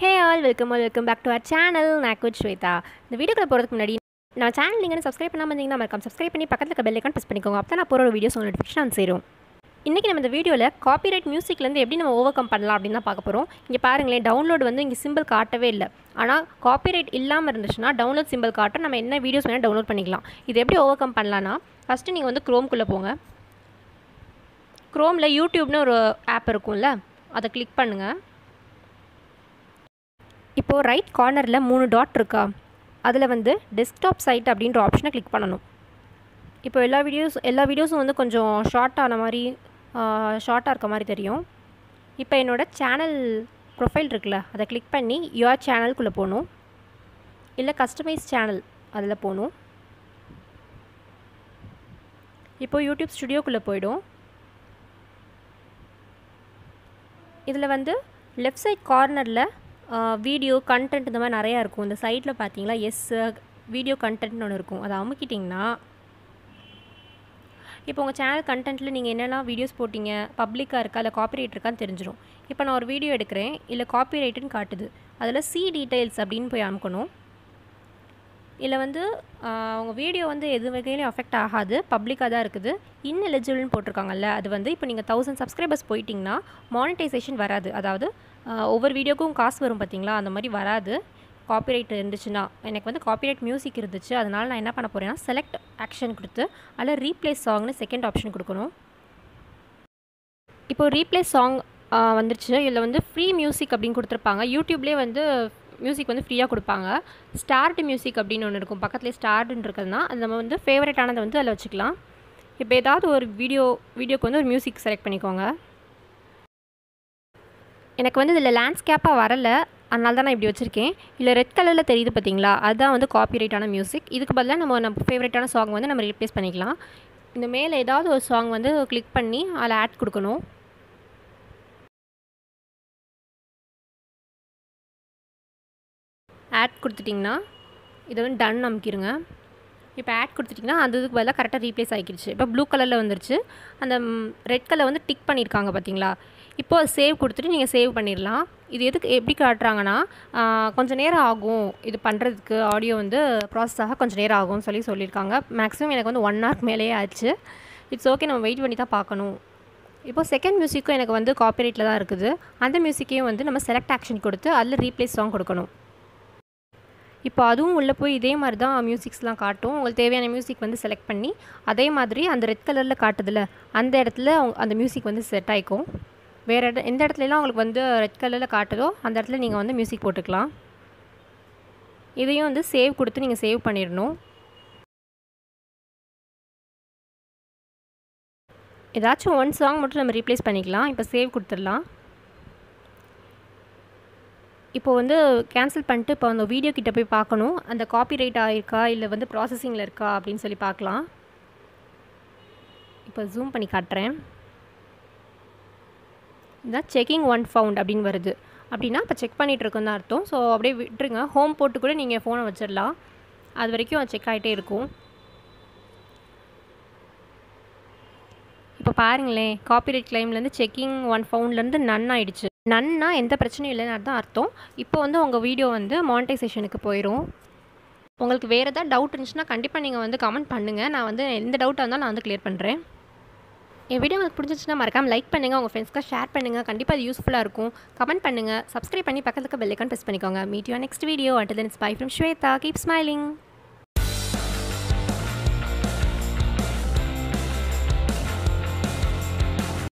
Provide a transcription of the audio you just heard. Hey all, welcome back to our channel. I am Shweta. The video na channel ninga subscribe panna subscribe panni pakkatla bell icon press pannikonga appo na pora videos ungalku notification serum. இன்னைக்கு நம்ம இந்த வீடியோல copyright மியூசிக்ல இருந்து எப்படி நம்ம overcome பண்ணலாம் அப்படினா பார்க்க போறோம். இங்க பாருங்களே டவுன்லோட் வந்து இங்க சிம்பிள் காட்டவே இல்ல. ஆனா காப்பிரைட் இல்லாம இருந்துச்சுனா டவுன்லோட் சிம்பிள் காட்ட நம்ம என்ன வீடியோஸ் வேணா டவுன்லோட் பண்ணிக்கலாம். இது எப்படி ஓவர்கம் பண்ணலாம்னா ஃபர்ஸ்ட் நீங்க வந்து Chrome குள்ள போங்க. Chromeல YouTube னு ஒரு ஆப் இருக்கும்ல, அத கிளிக் பண்ணுங்க. இப்போ ரைட் கார்னர்ல மூணு டாட் இருக்கா? அதுல வந்து டெஸ்க்டாப் சைட் அப்படிங்கற ஆப்ஷனை கிளிக் பண்ணனும். இப்போ எல்லா வீடியோஸும் வந்து கொஞ்சம் ஷார்ட்டா இருக்க மாதிரி தெரியும். இப்போ என்னோட சேனல் ப்ரொஃபைல் இருக்குல, அத கிளிக் பண்ணி யுவர் சேனல் குள்ள போணும். இல்ல கஸ்டமைஸ் சேனல் அதுல போணும். இப்போ YouTube Studio குள்ள போய்டும். இதுல வந்து லெஃப்ட் சைடு கார்னர்ல வீடியோ கண்டென்ட் இந்த மாதிரி நிறைய இருக்கும். இந்த சைடுல பாத்தீங்களா எஸ் வீடியோ கண்டென்ட்னு ஒன்னு இருக்கும். அத அமுக்கிட்டீங்கன்னா இப்போ உங்க சேனல் கண்டென்ட்ல நீங்க என்னெல்லாம் வீடியோஸ் போடுங்க, பப்ளிக்கா இருக்கா இல்ல காப்பிரைட் இருக்கான்னு தெரிஞ்சிரும். இப்போ நான் ஒரு வீடியோ எடுக்கிறேன், இல்ல காப்பிரைட்னு காட்டுது. அதுல சி டீடைல்ஸ் அப்படினு போய் அமுக்கணும். இல்ல வந்து உங்க வீடியோ வந்து எது வகையிலயும் அஃபெக்ட் ஆகாது, பப்ளிக்கா தான் இருக்குது, ineligible-னு போட்டுருக்காங்கல்ல, அது வந்து இப்போ நீங்க 1000 subscribers போயிட்டீங்கன்னா மானிடைசேஷன் வராது. அதாவது ஒவ்வொரு வீடியோக்கும் காசு வரும் பாத்தீங்களா, அந்த மாதிரி வராது. காப்பிரைட் இருந்துச்சுனா எனக்கு வந்து காப்பிரைட் மியூசிக் இருந்துச்சு, அதனால நான் என்ன பண்ண போறேன்னா செலக்ட் ஆக்ஷன் கொடுத்து அல ரீப்ளேஸ் சாங்னு செகண்ட் ஆப்ஷன் கொடுக்கணும். இப்போ ரீப்ளேஸ் சாங் வந்துருச்சு. இதுல வந்து ஃப்ரீ மியூசிக் அப்படினு கொடுத்திருப்பாங்க. YouTubeலயே வந்து மியூசிக் வந்து ஃப்ரீயா கொடுப்பாங்க. ஸ்டார்ட் மியூசிக் அப்படினு ஒன்னு இருக்கும், பக்கத்துலயே ஸ்டார்ட்னு இருக்குதுன்னா அது நம்ம வந்து ஃபேவரட் ஆனது வந்து அல வச்சுக்கலாம். இப்போ ஏதாவது ஒரு வீடியோக்கு வந்து ஒரு மியூசிக் செலக்ட் பண்ணிக்கோங்க. எனக்கு வந்து இதுல லேண்ட்ஸ்கேப்பா வரல, அதனால தான் நான் இப்படி வச்சிருக்கேன். இல்ல ரெட் கலர்ல தெரியுது பாத்தீங்களா, அதான் வந்து காப்பிரைட் ஆன மியூசிக். இதுக்கு பதிலா நம்ம ஃபேவரட் ஆன சாங் வந்து நம்ம ரீப்ளேஸ் பண்ணிக்கலாம். இந்த மேல ஏதாவது ஒரு சாங் வந்து கிளிக் பண்ணி அல ஆட் கொடுக்கணும். ஆட் கொடுத்துட்டீங்கன்னா இத வந்து டன் அமுக்கிடுங்க. இப்போ ஆட் கொடுத்துட்டீங்கன்னா அதுக்கு பதிலா கரெக்ட்டா ரீப்ளேஸ் ஆகிடுச்சு. இப்போ ப்ளூ கலர்ல வந்துருச்சு, அந்த ரெட் கலர் வந்து டிக் பண்ணிருக்காங்க பாத்தீங்களா. இப்போ சேவ் கொடுத்துட்டு நீங்க சேவ் பண்ணிரலாம். இது எதுக்கு எப்படி காட்றாங்கன்னா கொஞ்சம் நேரம் ஆகும், இது பண்றதுக்கு ஆடியோ வந்து process ஆக கொஞ்சம் நேரம் ஆகும் சொல்லிருக்காங்க. மேக்ஸिमम எனக்கு வந்து 1 hour மேலே ஆச்சு. இட்ஸ் ஓகே, நம்ம வெயிட் பண்ணி தான் பார்க்கணும். இப்போ செகண்ட் மியூசிக்கும் எனக்கு வந்து காப்பிரைட்ல தான் இருக்குது. அந்த மியூசிக்கையும் வந்து நம்ம செலக்ட் ஆக்ஷன் கொடுத்து அதுல ரீப்ளேஸ் சாங் கொடுக்கணும். இப்போ அதுவும் உள்ள போய் இதே மாதிரி தான் மியூசிக்ஸ்லாம் காட்டும். உங்களுக்கு தேவையான மியூசிக் வந்து செலக்ட் பண்ணி அதே மாதிரி அந்த ரெட் கலர்ல காட்டுதுல அந்த இடத்துல அந்த மியூசிக் வந்து செட் ஆயிக்கும். வேற எந்த இடத்துலலாம் உங்களுக்கு வந்து ரெட் கலர்ல காட்டுதோ அந்த இடத்துல நீங்க வந்து மியூசிக் போட்டுக்கலாம். இதையும் வந்து சேவ் கொடுத்து நீங்க சேவ் பண்ணிரணும். ஏதாச்சும் ஒன் சாங் மட்டும் நம்ம ரீப்ளேஸ் பண்ணிக்கலாம். இப்போ சேவ் கொடுத்துறலாம். இப்போ வந்து கேன்சல் பண்ணிட்டு இப்போ அந்த வீடியோ கிட்ட போய் பார்க்கணும், அந்த காப்பிரைட் ஆயிருக்கா இல்ல வந்து processingல இருக்கா அப்படினு சொல்லி பார்க்கலாம். இப்போ ஜூம் பண்ணி காட்றேன். இத செக்கிங் 1 ஃபவுண்ட் அப்படினு வருது. அப்படினா அப்ப செக் பண்ணிட்டு இருக்குன்னு அர்த்தம். சோ அப்படியே விட்டுருங்க. ஹோம் போட்டு கூட நீங்க போனை வச்சிரலாம், அது வரைக்கும் செக் ஆயிட்டே இருக்கும். இப்போ பாருங்களே காப்பிரைட் கிளைம்ல இருந்து செக்கிங் 1 ஃபவுண்ட்ல இருந்து நன் ஆயிடுச்சு. நன்னா எந்த பிரச்சனையும் இல்லைன்னு அதான் அர்த்தம். இப்போ வந்து உங்க வீடியோ வந்து மானிடைசேஷனுக்கு போயிடும். உங்களுக்கு வேற ஏதாவது டவுட் இருந்துச்சுன்னா கண்டிப்பா நீங்க வந்து கமெண்ட் பண்ணுங்க. நான் வந்து எந்த டவுட்டா இருந்தாலும் நான் வந்து கிளியர் பண்றேன். இந்த வீடியோ உங்களுக்கு பிடிச்சிருந்தா மறக்காம லைக் பண்ணுங்க, உங்க ஃப்ரெண்ட்ஸ்க்கு ஷேர் பண்ணுங்க. கண்டிப்பா இது யூஸ்ஃபுல்லா இருக்கும். கமெண்ட் பண்ணுங்க, சப்ஸ்கிரைப் பண்ணி பக்கத்துல இருக்க பெல் ஐகான் பிரஸ் பண்ணிக்கோங்க. Meet you next video. Until then, bye from Shweta. Keep smiling.